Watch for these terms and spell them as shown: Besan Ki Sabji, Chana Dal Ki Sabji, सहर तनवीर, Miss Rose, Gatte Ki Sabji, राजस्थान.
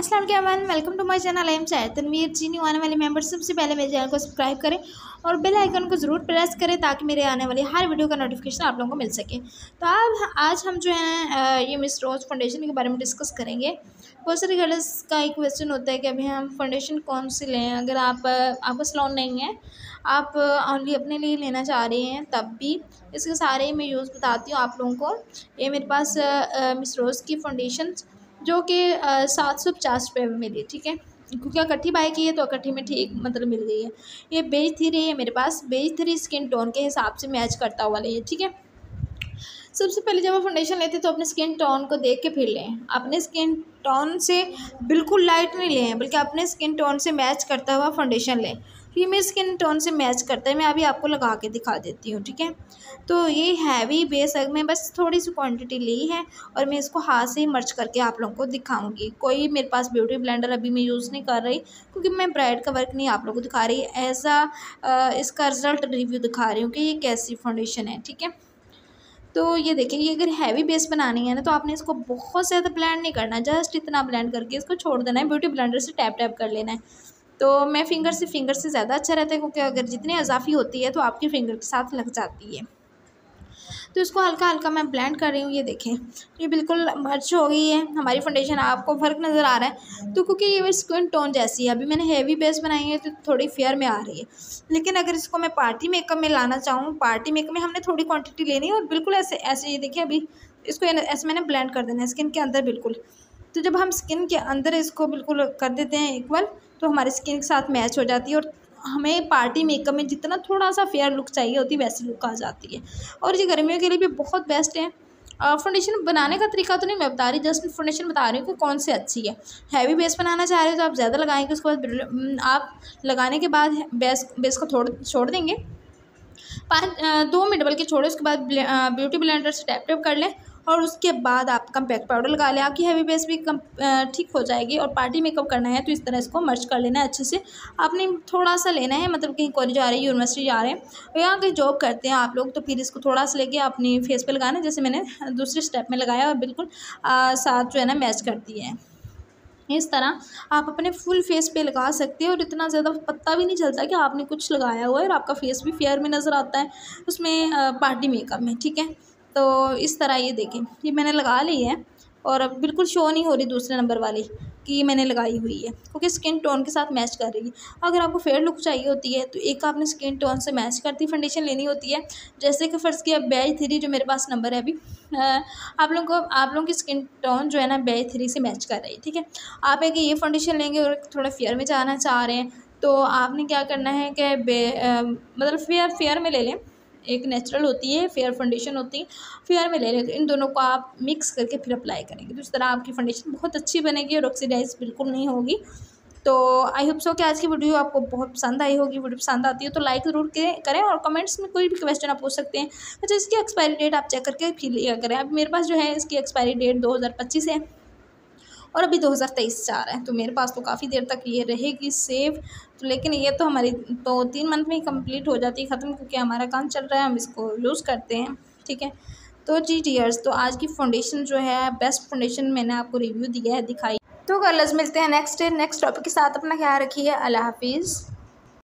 अस्सलाम वालेकुम, welcome to my channel. I am सहर तनवीर ji. New आने वाले मेंबर्स सबसे पहले मेरे चैनल को सब्सक्राइब करें और बेल आइकन को ज़रूर प्रेस करें ताकि मेरे आने वाली हर वीडियो का नोटिफिकेशन आप लोगों को मिल सके। तो अब आज हम जो है ये मिस रोज़ फाउंडेशन के बारे में डिस्कस करेंगे। बहुत सारी गर्ल्स का एक क्वेश्चन होता है कि अभी हम फाउंडेशन कौन सी लें। अगर आपके पास लोन नहीं है, आप ओनली अपने लिए लेना चाह रहे हैं, तब भी इसके सारे मैं यूज़ बताती हूँ आप लोगों को। ये मेरे पास मिस रोज़ की फाउंडेशन जो कि 750 रुपये में मिली, ठीक है, क्योंकि इकट्ठी बाई की है तो इकट्ठी में ठीक मतलब मिल गई है। ये बेज 3 है मेरे पास, बेज 3 स्किन टोन के हिसाब से मैच करता हुआ ले, ठीक है। सबसे पहले जब आप फाउंडेशन लेते हैं तो अपने स्किन टोन को देख के फिर लें। अपने स्किन टोन से बिल्कुल लाइट नहीं लें, बल्कि अपने स्किन टोन से मैच करता हुआ फाउंडेशन लें। ये मेरे स्किन टोन से मैच करता है, मैं अभी आपको लगा के दिखा देती हूँ, ठीक है। तो ये हैवी बेस में बस थोड़ी सी क्वांटिटी ली है और मैं इसको हाथ से ही मर्च करके आप लोगों को दिखाऊंगी। कोई मेरे पास ब्यूटी ब्लेंडर अभी मैं यूज़ नहीं कर रही, क्योंकि मैं ब्राइड का वर्क नहीं आप लोगों को दिखा रही, ऐसा इसका रिज़ल्ट रिव्यू दिखा रही हूँ कि ये कैसी फाउंडेशन है, ठीक है। तो ये देखें, ये अगर हैवी बेस बनानी है ना तो आपने इसको बहुत ज़्यादा ब्लेंड नहीं करना, जस्ट इतना ब्लेंड करके इसको छोड़ देना है। ब्यूटी ब्लेंडर से टैप टैप कर लेना है। तो मैं फिंगर से ज़्यादा अच्छा रहता है, क्योंकि अगर जितनी अजाफी होती है तो आपकी फ़िंगर के साथ लग जाती है। तो इसको हल्का हल्का मैं ब्लेंड कर रही हूँ। ये देखें, ये बिल्कुल मर्च हो गई है हमारी फाउंडेशन। आपको फ़र्क नज़र आ रहा है तो क्योंकि ये स्किन टोन जैसी है। अभी मैंने हैवी बेस बनाई है तो थोड़ी फेयर में आ रही है, लेकिन अगर इसको मैं पार्टी मेकअप में लाना चाहूँ, पार्टी मेकअप में हमने थोड़ी क्वांटिटी लेनी है और बिल्कुल ऐसे ये देखिए, अभी इसको ऐसे मैंने ब्लेंड कर देना है स्किन के अंदर बिल्कुल। तो जब हम स्किन के अंदर इसको बिल्कुल कर देते हैं इक्वल, तो हमारी स्किन के साथ मैच हो जाती है और हमें पार्टी मेकअप में जितना थोड़ा सा फेयर लुक चाहिए होती है वैसी लुक आ जाती है। और ये गर्मियों के लिए भी बहुत बेस्ट है। फाउंडेशन बनाने का तरीका तो नहीं मैं बता रही, जस्ट फाउंडेशन बता रही हूँ कि कौन से अच्छी है। हैवी बेस बनाना चाह रहे हो तो आप ज़्यादा लगाएंगे, उसके बाद आप लगाने के बाद बेस को छोड़ देंगे 2 मिनट, बल्कि छोड़े। उसके बाद ब्यूटी ब्लेंडर से टैप टैप कर लें और उसके बाद आप कम्पैक्ट पाउडर लगा लें। आपकी हैवी बेस भी ठीक हो जाएगी। और पार्टी मेकअप करना है तो इस तरह इसको मर्च कर लेना है अच्छे से। आपने थोड़ा सा लेना है, मतलब कहीं कॉलेज जा रहे हैं, यूनिवर्सिटी जा रहे हैं या कहीं जॉब करते हैं आप लोग, तो फिर इसको थोड़ा सा लेके अपने फेस पे लगाना है, जैसे मैंने दूसरे स्टेप में लगाया और बिल्कुल साथ जो है ना मैच करती है। इस तरह आप अपने फुल फेस पे लगा सकते हैं और इतना ज़्यादा पता भी नहीं चलता कि आपने कुछ लगाया हुआ है और आपका फेस भी फेयर में नज़र आता है उसमें पार्टी मेकअप में, ठीक है। तो इस तरह ये देखें, ये मैंने लगा ली है और अब बिल्कुल शो नहीं हो रही दूसरे नंबर वाली कि मैंने लगाई हुई है, क्योंकि स्किन टोन के साथ मैच कर रही है। अगर आपको फेयर लुक चाहिए होती है तो एक आपने स्किन टोन से मैच करती फाउंडेशन लेनी होती है। जैसे कि फ़र्ज़ किया बेज 3 जो मेरे पास नंबर है अभी, आप लोगों की स्किन टोन जो है ना बेज 3 से मैच कर रही है, ठीक है। आप एक ये फाउंडेशन लेंगे और थोड़ा फेयर में जाना चाह रहे हैं तो आपने क्या करना है कि मतलब फेयर में ले लें। एक नेचुरल होती है, फेयर फाउंडेशन होती है, फेयर में ले लें। तो इन दोनों को आप मिक्स करके फिर अप्लाई करेंगे तो इस तरह आपकी फाउंडेशन बहुत अच्छी बनेगी और ऑक्सीडाइज बिल्कुल नहीं होगी। तो आई होप सो कि आज की वीडियो आपको बहुत पसंद आई होगी। वीडियो पसंद आती है तो लाइक ज़रूर करें और कमेंट्स में कोई भी क्वेश्चन आप पूछ सकते हैं। अच्छा, इसकी एक्सपायरी डेट आप चेक करके फिर लिया करें। अब मेरे पास जो है इसकी एक्सपायरी डेट 2025 है और अभी 2023 जा रहा है, तो मेरे पास तो काफ़ी देर तक ये रहेगी सेव। तो लेकिन ये तो हमारी 2-3 मंथ में ही कंप्लीट हो जाती है ख़त्म, क्योंकि हमारा काम चल रहा है, हम इसको यूज़ करते हैं, ठीक है। तो जी डियर्स, तो आज की फाउंडेशन जो है बेस्ट फाउंडेशन मैंने आपको रिव्यू दिया है, दिखाई। तो गर्ल्स मिलते हैं नेक्स्ट टॉपिक के साथ। अपना ख्याल रखिए, अल्लाह हाफिज़।